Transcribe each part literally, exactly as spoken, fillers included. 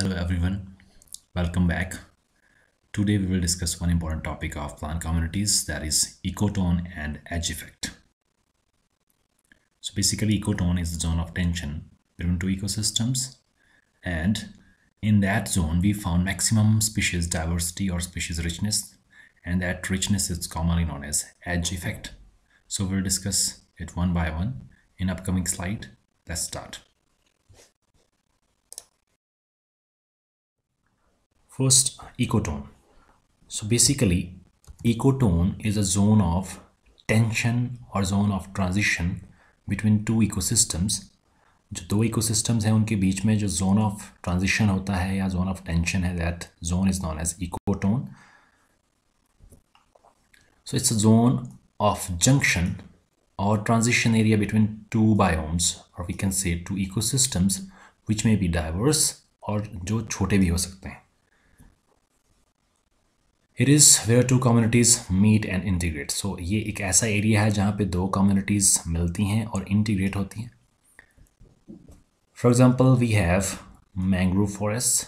Hello everyone, welcome back. Today we will discuss one important topic of plant communities, that is ecotone and edge effect. So basically ecotone is the zone of tension between two ecosystems, and in that zone we found maximum species diversity or species richness, and that richness is commonly known as edge effect. So we'll discuss it one by one in upcoming slide. Let's start. First, ecotone. So basically, ecotone is a zone of tension or zone of transition between two ecosystems. जो दो ecosystems हैं उनके बीच में जो zone of transition होता है या zone of tension है, that zone is known as ecotone. So it's a zone of junction or transition area between two biomes, or we can say two ecosystems, which may be diverse और जो छोटे भी हो सकते हैं. It is where two communities meet and integrate. So ये एक ऐसा area है जहाँ पे दो communities मिलती हैं और integrate होती हैं. For example, we have mangrove forests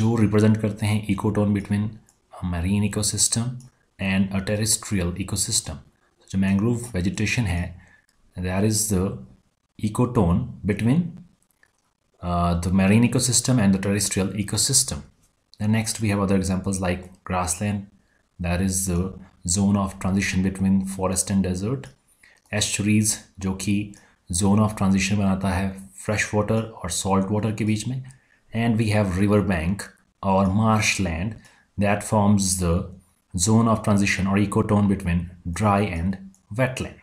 जो represent करते हैं ecotone between a marine ecosystem and a terrestrial ecosystem. जो mangrove vegetation है, that is the ecotone between uh, the marine ecosystem and the terrestrial ecosystem. Then next we have other examples like grassland, that is the zone of transition between forest and desert. Estuaries, जो कि zone of transition बनाता है fresh water और salt water के बीच में. And we have river bank or marshland that forms the zone of transition or ecotone between dry and wetland.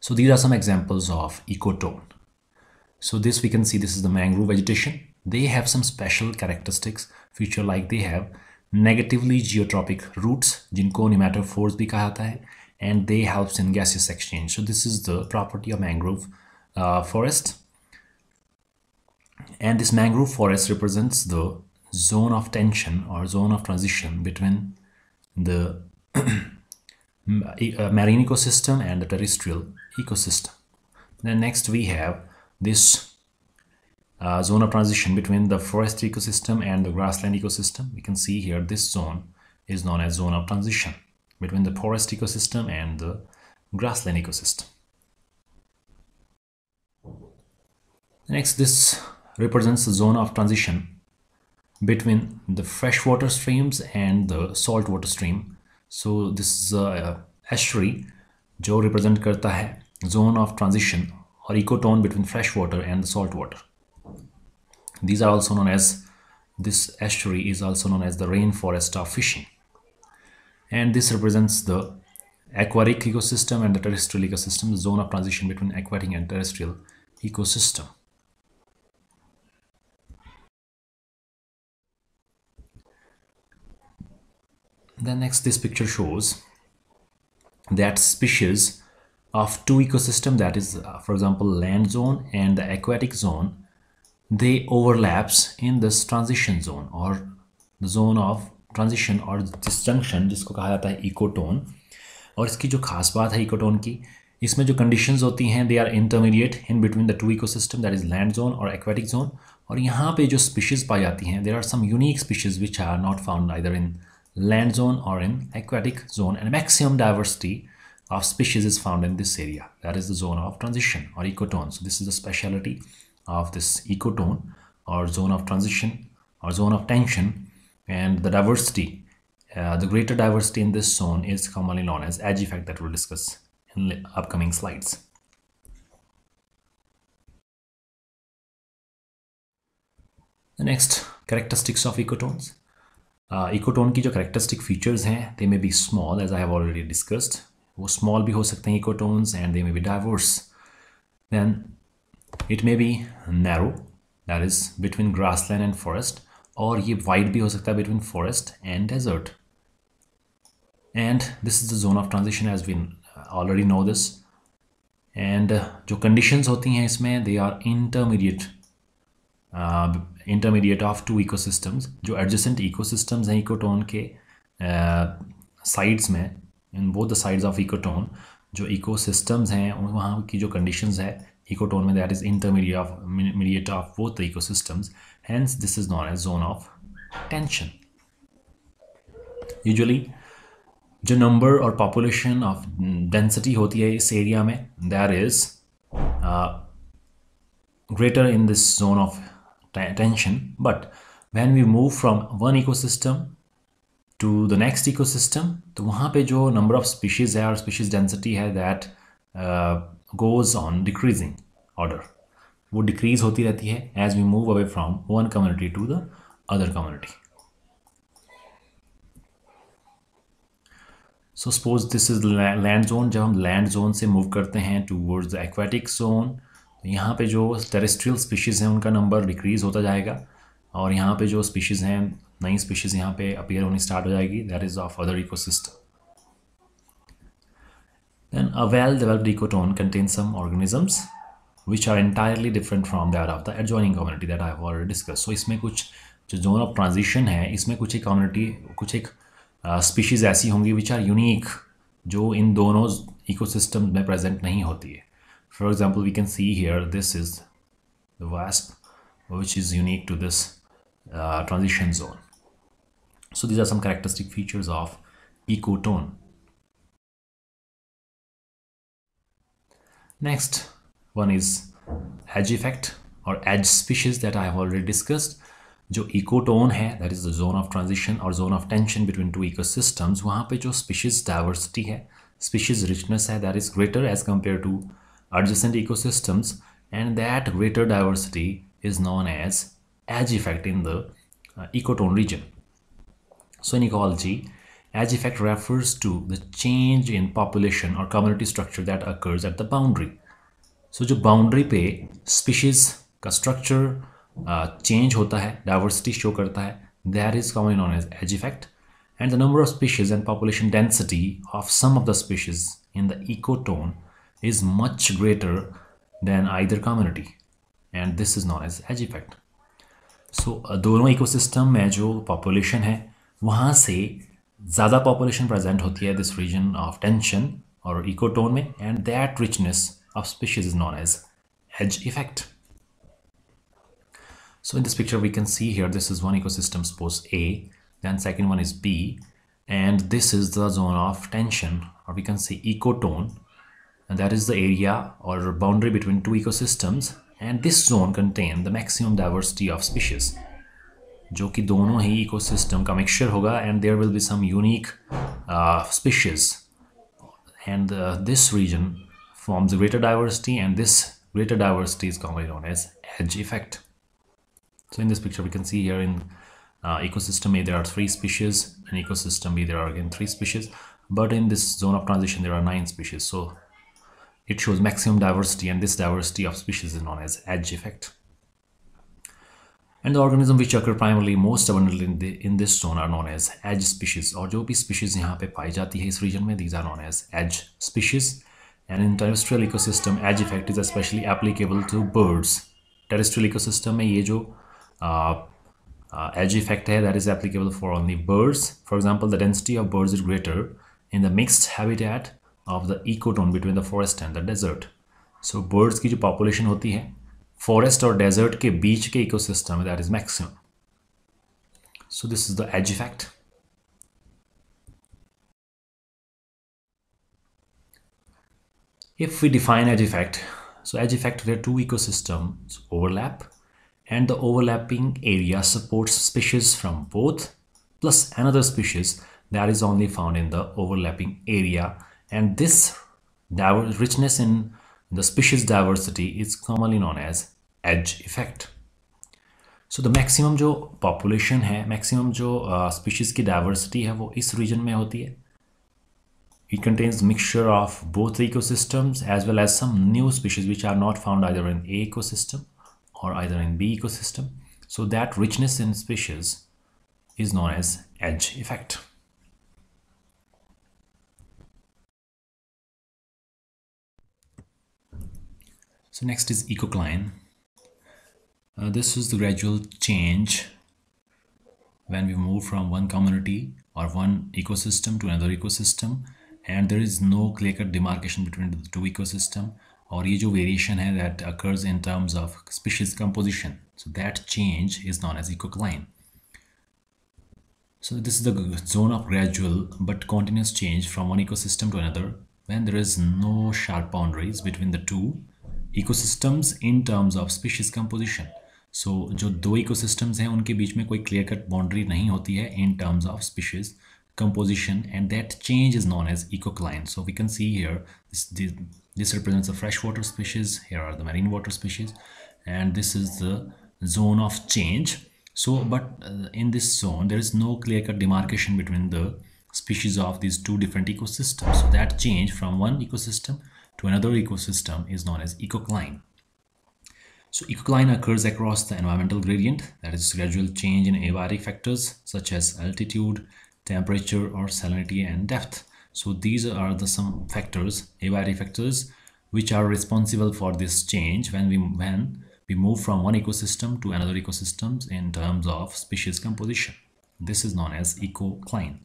So these are some examples of ecotone. So this we can see, this is the mangrove vegetation. They have some special characteristics feature, like they have negatively geotropic roots, जिनको nematophores भी कहा जाता है, and they helps in gaseous exchange. So this is the property of mangrove uh, forest, and this mangrove forest represents the zone of tension or zone of transition between the marine ecosystem and the terrestrial ecosystem. Then next we have this Uh, zone of transition between the forest ecosystem and the grassland ecosystem. We can see here this zone is known as zone of transition between the forest ecosystem and the grassland ecosystem. Next, this represents the zone of transition between the freshwater streams and the saltwater stream. So this is a estuary जो represent करता है zone of transition or ecotone between freshwater and the saltwater. These are also known as, this estuary is also known as the rainforest of fishing, and this represents the aquatic ecosystem and the terrestrial ecosystem, the zone of transition between aquatic and terrestrial ecosystem. Then next, this picture shows that species of two ecosystems, that is uh, for example land zone and the aquatic zone, they overlaps in this transition zone or the zone of transition or disjunction, जिसको कहा जाता है ecotone. और इसकी जो खास बात है ecotone की, इसमें जो conditions होती हैं they are intermediate in between the two ecosystem, that is land zone or aquatic zone. और यहाँ पे जो species पाई जाती हैं, there are some unique species which are not found either in land zone or in aquatic zone, and maximum diversity of species is found in this area, that is the zone of transition or ecotone. So this is the speciality of this ecotone or zone of transition or zone of tension, and the diversity, uh, the greater diversity in this zone is commonly known as edge effect, that we'll discuss in upcoming slides. The next characteristics of ecotones. Uh, ecotone की जो characteristic features हैं, they may be small, as I have already discussed. वो small भी हो सकते हैं ecotones, and they may be diverse. Then it may be narrow, that is between grassland and forest, or ये wide भी हो सकता है between forest and desert. And this is the zone of transition, as we already know this. And जो conditions होती हैं इसमें, they are intermediate, uh, intermediate of two ecosystems. जो adjacent ecosystems हैं ecotone के uh, sides में, in both the sides of ecotone, जो ecosystems हैं वहाँ की जो conditions है ecotone, that is intermediate of, mediate of both the ecosystems. Hence, this is known as zone of tension. Usually, the number or population of density hoti hai is area mein, that is uh, greater in this zone of tension. But when we move from one ecosystem to the next ecosystem, तो वहाँ पे जो number of species है और species density है that uh, goes on decreasing order, वो decrease होती रहती है as we move away from one community to the other community. So suppose this is land zone. जब हम land zone से move करते हैं towards the aquatic zone, तो यहाँ पे जो terrestrial species हैं उनका number decrease होता जाएगा और यहाँ पे जो species हैं, नई स्पीशीज यहाँ पे अपीयर होनी स्टार्ट हो जाएगी, that is of other ecosystem. Then a well developed ecotone contains some organisms which are entirely different from that of the adjoining community that I have already discuss. So इसमें कुछ जो zone of transition है, इसमें कुछ एक community, कुछ एक species uh, ऐसी होंगी विच आर यूनिक, जो इन दोनों इकोसिस्टम में प्रेजेंट नहीं होती है. For example we can see here this is the wasp which is unique to this transition zone. So these are some characteristic features of ecotone. Next one is edge effect or edge species that I have already discussed. जो ecotone है, that is the zone of transition or zone of tension between two ecosystems, वहाँ पे जो species diversity है, species richness है, that is greater as compared to adjacent ecosystems, and that greater diversity is known as edge effect in the uh, ecotone region. So in ecology, edge effect refers to the change in population or community structure that occurs at the boundary. So जो boundary पे species का structure uh, change होता है, diversity show करता है, that is commonly known as edge effect. And the number of species and population density of some of the species in the ecotone is much greater than either community, and this is known as edge effect. So uh, दोनों ecosystem में जो population है, वहाँ से ज़्यादा population present होती है this region of tension और इकोटोन में, and that richness of species is known as edge effect. So in this picture we can see here this is one ecosystem, suppose A, then second one is B, and this is the zone of tension और we can see ecotone, that is the area और boundary between two ecosystems, and this zone contain the maximum diversity of species, जो कि दोनों ही ecosystem का mixture होगा, and there will be some unique species, and this region forms greater diversity, and this greater diversity is commonly known as edge effect. So in this picture we can see here in ecosystem A there are three species, in ecosystem B there are again three species, but in this zone of transition there are nine species. So it shows maximum diversity, and this diversity of species is known as edge effect. And the organism which occur primarily most abundantly in, the, in this zone are known as edge species. और जो भी species यहाँ पे पाई जाती है इस region में, these are known as edge species. And in terrestrial ecosystem, edge effect is especially applicable to birds. Terrestrial ecosystem में ये जो uh, uh, edge effect है, that is applicable for only birds. For example, the density of birds is greater in the mixed habitat of the ecotone between the forest and the desert. So birds की जो population होती है forest और desert के बीच के ecosystem, that is maximum. So this is the edge effect. If we define edge effect, so edge effect where two ecosystems overlap and the overlapping area supports species from both plus another species that is only found in the overlapping area, and this richness in the species diversity is commonly known as edge effect. So the maximum जो population है, maximum जो uh, species की diversity है, वो इस region में होती है. It contains mixture of both ecosystems as well as some new species which are not found either in A ecosystem or either in B ecosystem. So that richness in species is known as edge effect. So next is ecocline. Uh, this is the gradual change when we move from one community or one ecosystem to another ecosystem, and there is no clear-cut demarcation between the two ecosystems. और ये जो variation है that occurs in terms of species composition, so that change is known as ecocline. So this is the zone of gradual but continuous change from one ecosystem to another when there is no sharp boundaries between the two ecosystems in terms of species composition. So जो दो ecosystems हैं उनके बीच में कोई clear cut boundary नहीं होती है in terms of species composition, and that change is known as ecocline. So we can see here this, this, this represents the freshwater species, here are the marine water species, and this is the zone of change. So, but uh, in this zone, there is no clear-cut demarcation between the species of these two different ecosystems. So that change from one ecosystem to another ecosystem is known as ecocline. So ecocline occurs across the environmental gradient, that is gradual change in abiotic factors such as altitude, temperature or salinity and depth. So these are the some factors, abiotic factors, which are responsible for this change when we when We move from one ecosystem to another ecosystems in terms of species composition. This is known as ecocline.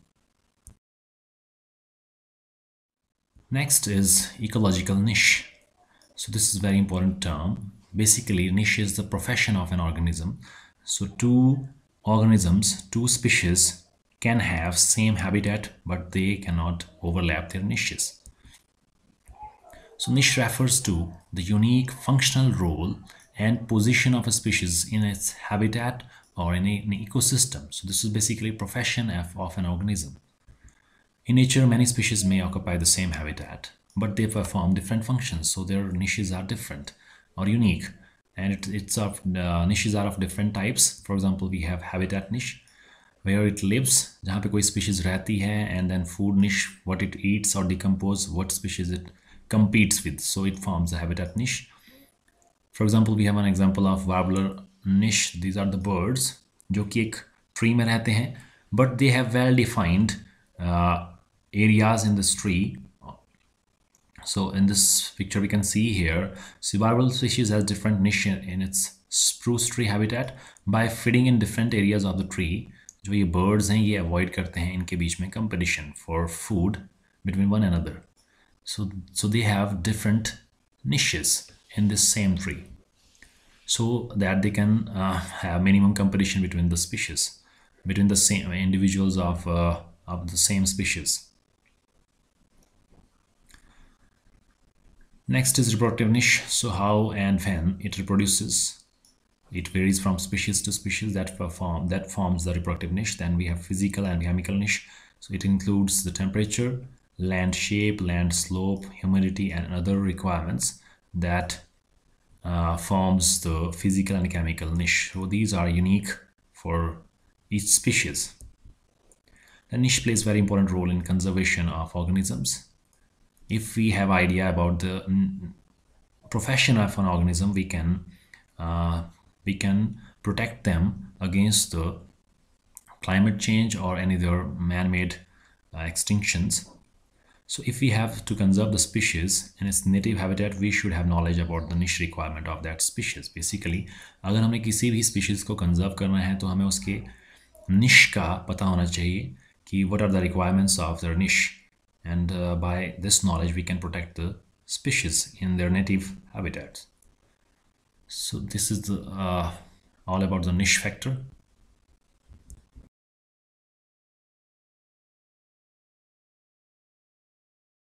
Next is ecological niche. So this is a very important term. Basically, niche is the profession of an organism. So two organisms, two species can have same habitat, but they cannot overlap their niches. So niche refers to the unique functional role and position of a species in its habitat or in, a, in an ecosystem. So this is basically profession of, of an organism. In nature, many species may occupy the same habitat, but they perform different functions. So their niches are different or unique, and it, it's of uh, niches are of different types. For example, we have habitat niche, where it lives, जहाँ पे कोई species रहती है, and then food niche, what it eats or decomposes, what species it competes with. So it forms a habitat niche. For example, we have an example of warbler niche. These are the birds जो कि एक tree में रहते हैं, but they have well defined uh, areas in this tree. So in this picture we can see here, so warbler species has different niche in its spruce tree habitat by feeding in different areas of the tree. जो ये birds हैं ये avoid करते हैं इनके बीच में competition for food between one another. So so they have different niches in this same tree, so that they can uh, have minimum competition between the species, between the same individuals of uh, of the same species. Next is reproductive niche. So how and when it reproduces, it varies from species to species that perform that forms the reproductive niche. Then we have physical and chemical niche. So it includes the temperature, land shape, land slope, humidity, and other requirements that uh, forms the physical and chemical niche. So these are unique for each species. The niche plays a very important role in conservation of organisms. If we have idea about the profession of an organism, we can uh, we can protect them against the climate change or any other man-made uh, extinctions. So if we have to conserve the species in its native habitat, we should have knowledge about the niche requirement of that species. Basically, अगर हमें किसी भी species को conserve करना है तो हमें उसके niche का पता होना चाहिए कि what are the requirements of their niche, and uh, by this knowledge we can protect the species in their native habitat. So this is the, uh, all about the niche factor.